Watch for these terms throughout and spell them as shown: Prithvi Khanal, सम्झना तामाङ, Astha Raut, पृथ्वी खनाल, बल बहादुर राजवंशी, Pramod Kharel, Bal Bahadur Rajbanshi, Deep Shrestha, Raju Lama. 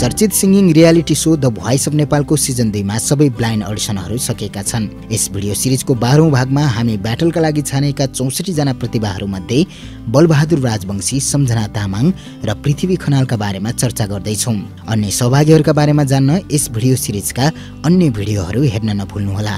चर्चित singing reality show the voice of नेपालको season २ मा सबै ब्लाइन्ड अडिसनहरू सकेका छन्। यस भिडियो सिरिजको 12औं भागमा हामी ब्याटलका लागि छानेका 64 जना प्रतिभाहरूमध्ये बल बहादुर राजवंशी, सम्झना तामाङ र पृथ्वी खनालका बारेमा चर्चा गर्दै छौं। अन्य सहभागीहरूका बारेमा जान्न यस भिडियो सिरिजका अन्य भिडियोहरू हेर्न नभुल्नुहोला।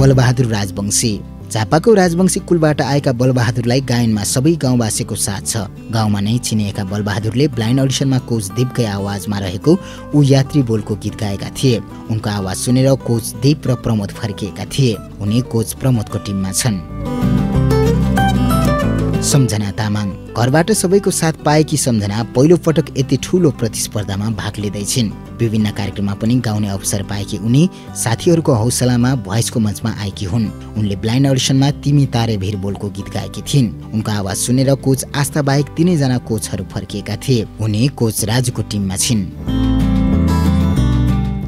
बल बहादुर राजवंशी। झापाको राजवंशी कुलबाट आएका बलबहादुरलाई गायनमा सबै गाउँवासीको साथ छ। गाउँमा नै चिनिएका बलबहादुरले ब्लाइन्ड अडिसनमा कोच दीपकै आवाजमा रहेको ऊ यात्री बोलको गीत गाएका थिए। उनको आवाज सुनेर कोच दीप र प्रमोद फर्किएका थिए। उनी कोच प्रमोदको टिममा छन्। सम्झना तामाङ। घरबाट सबैको साथ पाएकी सम्झना पहिलो पटक यति ठूलो प्रतिस्पर्धामा भाग लिँदै छिन्। विभिन्न कार्यक्रममा पनि गाउने अवसर पाएकी उनी साथीहरूको हौसलामा भोइसको मञ्चमा आएकी हुन्। उनले ब्लाइन्ड अडिसनमा तिमी तारे भिर बोलको गीत गाएकी थिइन्। उनको आवाज सुनेर कोच आस्था बाहेक 3 जना कोचहरू फर्किएका थिए। उनी कोच राजुको टिममा छिन्।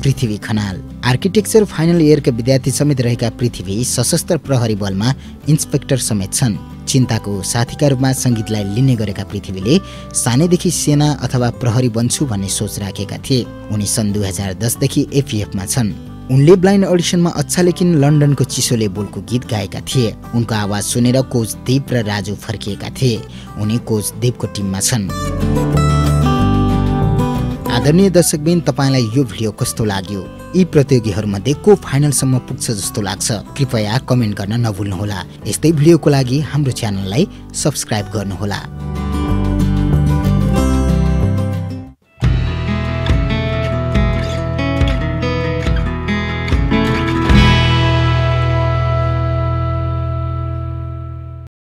पृथ्वी खनाल। आर्किटेक्चर फाइनल इयरका विद्यार्थी समेत रहेका पृथ्वी सशस्त्र प्रहरी बलमा इन्स्पेक्टर समेत छन्। चिन्ताको साथीका रूपमा सङ्गीतलाई लिने गरेका पृथ्वीले सानैदेखि सेना अथवा प्रहरी बन्छु भन्ने सोच राखेका थिए। उनी सन् 2010देखि एफएफमा छन्। उनले ब्लाइन्ड अडिसनमा अच्छा लेकिन लन्डनको चिसोले बोलको गीत गाएका थिए। उनको आवाज सुनेर कोच दीप र राजु फर्किएका थिए। उनी कोच दीपको टिममा छन्। आदरणीय दर्शकबिन, तपाईलाई यो भिडियो कस्तो लाग्यो? यी प्रतियोगीहरूमध्ये को फाइनलसम्म पुग्छ जस्तो लाग्छ? कृपया कमेन्ट गर्न नभुल्नुहोला। यस्तै भिडियोको लागि हाम्रो च्यानललाई सब्स्क्राइब गर्नुहोला।